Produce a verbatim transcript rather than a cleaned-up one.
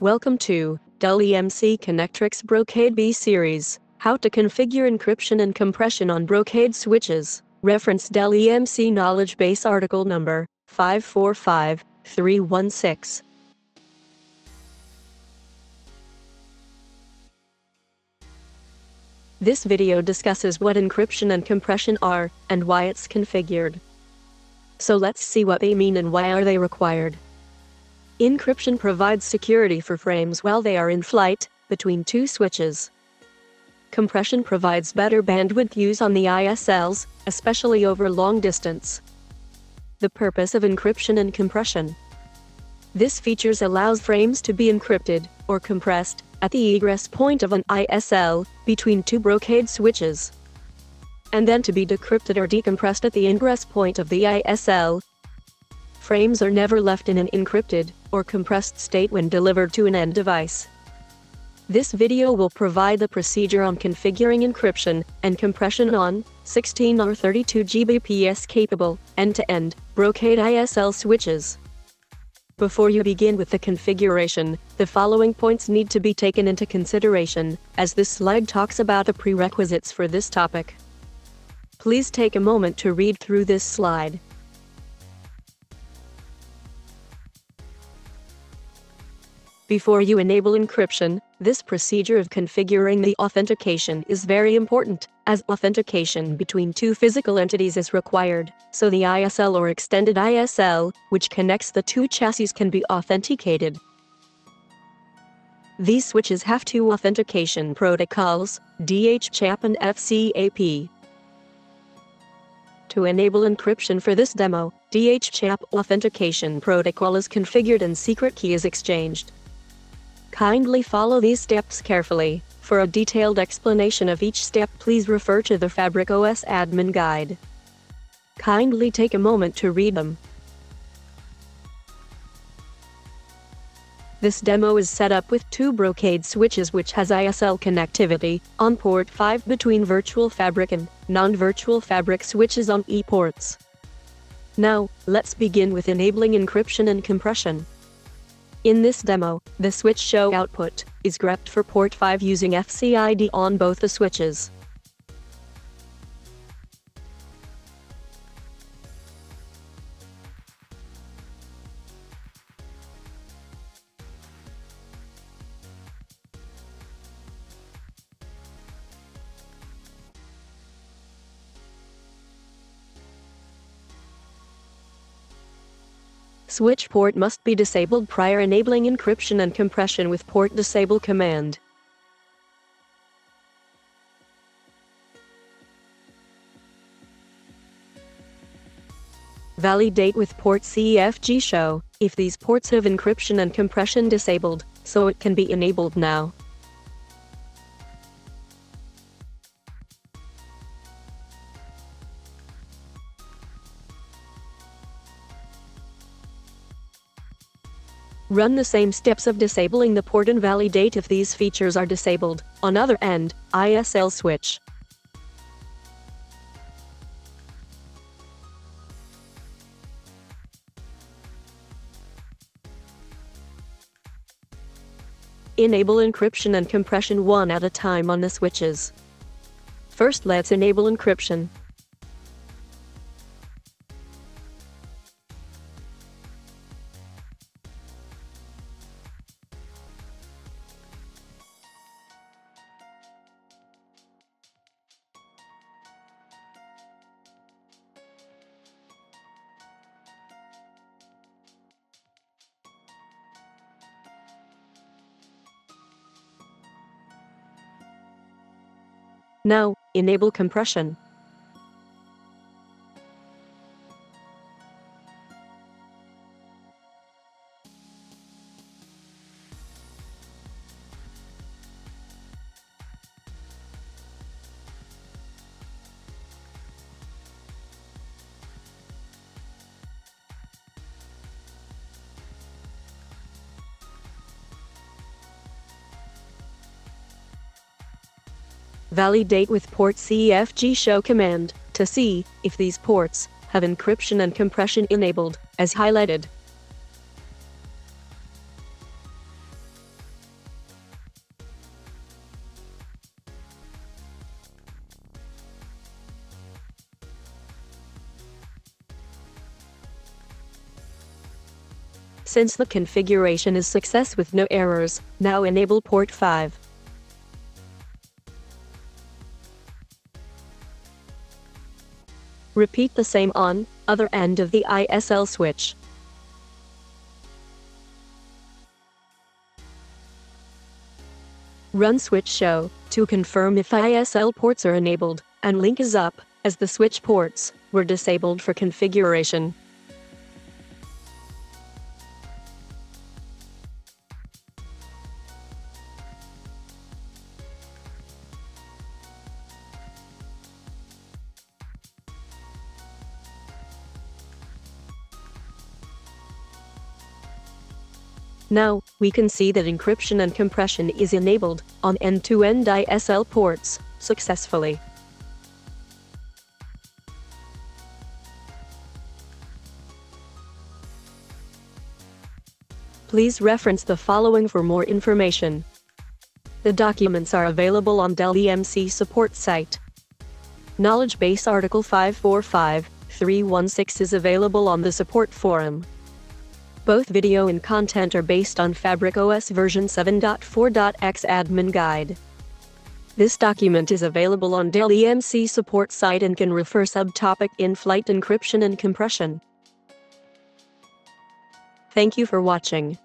Welcome to Dell E M C Connectrix Brocade B-Series, How to Configure Encryption and Compression on Brocade Switches. Reference Dell E M C Knowledge Base Article Number five four five three one six. This video discusses what encryption and compression are, and why it's configured. So let's see what they mean and why are they required. Encryption provides security for frames while they are in flight, between two switches. Compression provides better bandwidth use on the I S Ls, especially over long distance. The purpose of encryption and compression. This feature allows frames to be encrypted, or compressed, at the egress point of an I S L, between two Brocade switches, and then to be decrypted or decompressed at the ingress point of the I S L. Frames are never left in an encrypted, or compressed state when delivered to an end device. This video will provide the procedure on configuring encryption and compression on sixteen or thirty-two gigabits per second capable, end-to-end, Brocade I S L switches. Before you begin with the configuration, the following points need to be taken into consideration, as this slide talks about the prerequisites for this topic. Please take a moment to read through this slide. Before you enable encryption, this procedure of configuring the authentication is very important, as authentication between two physical entities is required, so the I S L or extended I S L, which connects the two chassis, can be authenticated. These switches have two authentication protocols, D H CHAP and F C A P. To enable encryption for this demo, D H CHAP authentication protocol is configured and secret key is exchanged. Kindly follow these steps carefully. For a detailed explanation of each step, please refer to the Fabric O S admin guide. Kindly take a moment to read them. This demo is set up with two Brocade switches which has I S L connectivity, on port five between virtual fabric and non-virtual fabric switches on ePorts. Now, let's begin with enabling encryption and compression. In this demo, the switch show output is grepped for port five using F C I D on both the switches. Switch port must be disabled prior enabling encryption and compression with port disable command. Validate with port C F G show if these ports have encryption and compression disabled, so it can be enabled now. Run the same steps of disabling the port and validate if these features are disabled on other end, I S L switch. Enable encryption and compression one at a time on the switches. First, let's enable encryption. Now, enable compression. Validate with port C F G show command to see if these ports have encryption and compression enabled, as highlighted. Since the configuration is success with no errors, now enable port five. Repeat the same on other end of the I S L switch. Run switch show to confirm if I S L ports are enabled, and link is up, as the switch ports were disabled for configuration. Now, we can see that encryption and compression is enabled on end-to-end I S L ports successfully. Please reference the following for more information. The documents are available on Dell E M C support site. Knowledge Base Article five four five three one six is available on the support forum. Both video and content are based on Fabric O S version seven point four.x admin guide. This document is available on Dell E M C support site and can refer subtopic in-flight encryption and compression. Thank you for watching.